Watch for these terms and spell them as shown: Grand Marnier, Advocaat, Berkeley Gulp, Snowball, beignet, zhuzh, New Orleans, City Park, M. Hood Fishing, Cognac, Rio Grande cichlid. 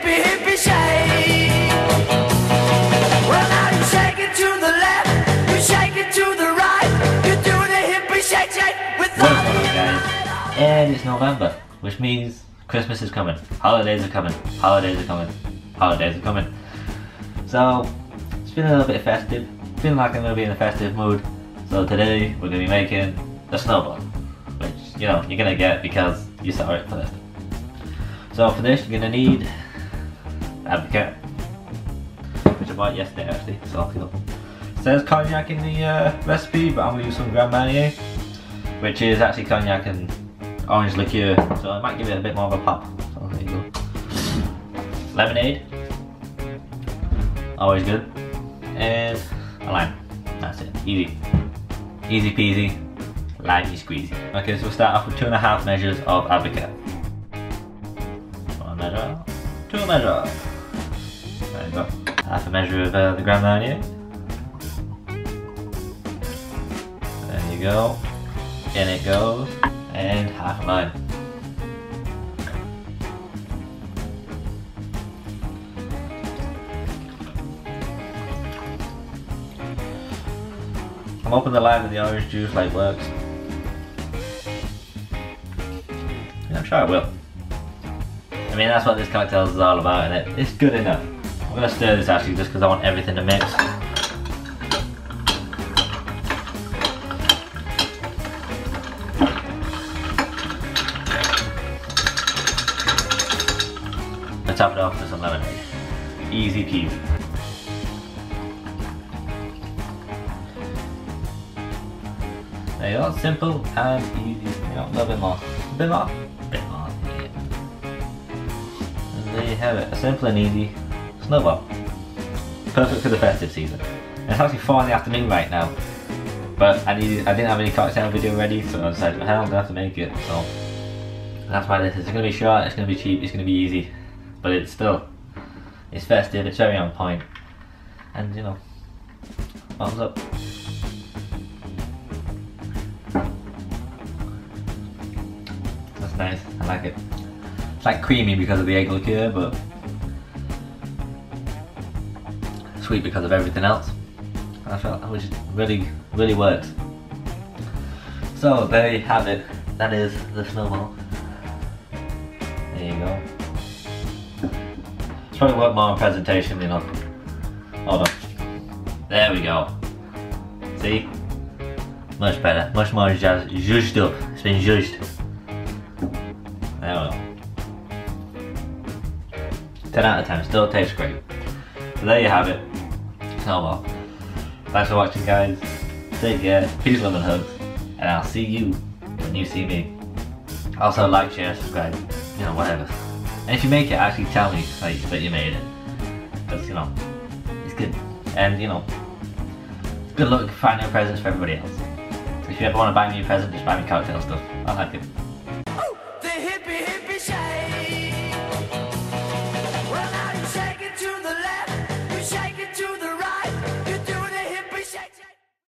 hippie, hippie shake. Well, now you shake it to the left, you shake it to the right. You're doing a hippie shake, shake with the guys. And it's November, which means Christmas is coming, holidays are coming, holidays are coming, holidays are coming. So, it's feeling a little bit festive, feeling like I'm going to be in a festive mood. So today, we're going to be making a snowball, which, you know, you're going to get because you saw it first. So for this you're going to need Advocaat, which I bought yesterday actually, so I'll feel. It says Cognac in the recipe, but I'm going to use some Grand Marnier, which is actually Cognac and orange liqueur, so I might give it a bit more of a pop. So there you go. Lemonade, always good, and a lime. That's it, easy. Easy peasy, limey squeezy. Okay, so we'll start off with 2.5 measures of Advocaat. Measure. There you go. Half a measure of the Grand Marnier. There you go. In it goes. And half a lime. I'm hoping the lime and the orange juice like works. Yeah, I'm sure it will. I mean, that's what this cocktail is all about, and it's good enough. I'm going to stir this actually just because I want everything to mix. Let's top it off with some lemonade. Easy peasy. There you go, simple and easy. You know, a little bit more. A bit more. There you have it, a simple and easy snowball. Perfect for the festive season. And it's actually 4 in the afternoon right now, but I didn't have any cocktail video ready, so I decided, well, I'm going to have to make it. So that's why this is. It's going to be short, it's going to be cheap, it's going to be easy, but it's still, it's festive, it's very on point. And you know, bottoms up. That's nice, I like it. It's like creamy because of the egg liqueur, but sweet because of everything else. I felt which really, really works. So there you have it. That is the snowball. There you go. It's probably worked more on presentation, you know. Hold on. There we go. See? Much better. Much more zhuzhed up. It's been zhuzhed. There we go. 10 out of 10, still tastes great. So there you have it, snowball. Thanks for watching, guys. Take care, peace, love and hugs, and I'll see you when you see me. Also like, share, subscribe, you know, whatever. And if you make it, actually tell me like, that you made it. Because, you know, it's good. And, you know, good luck finding presents for everybody else. So if you ever want to buy me a present, just buy me cocktail stuff. I like it. Oh, the hippie, hippie shade.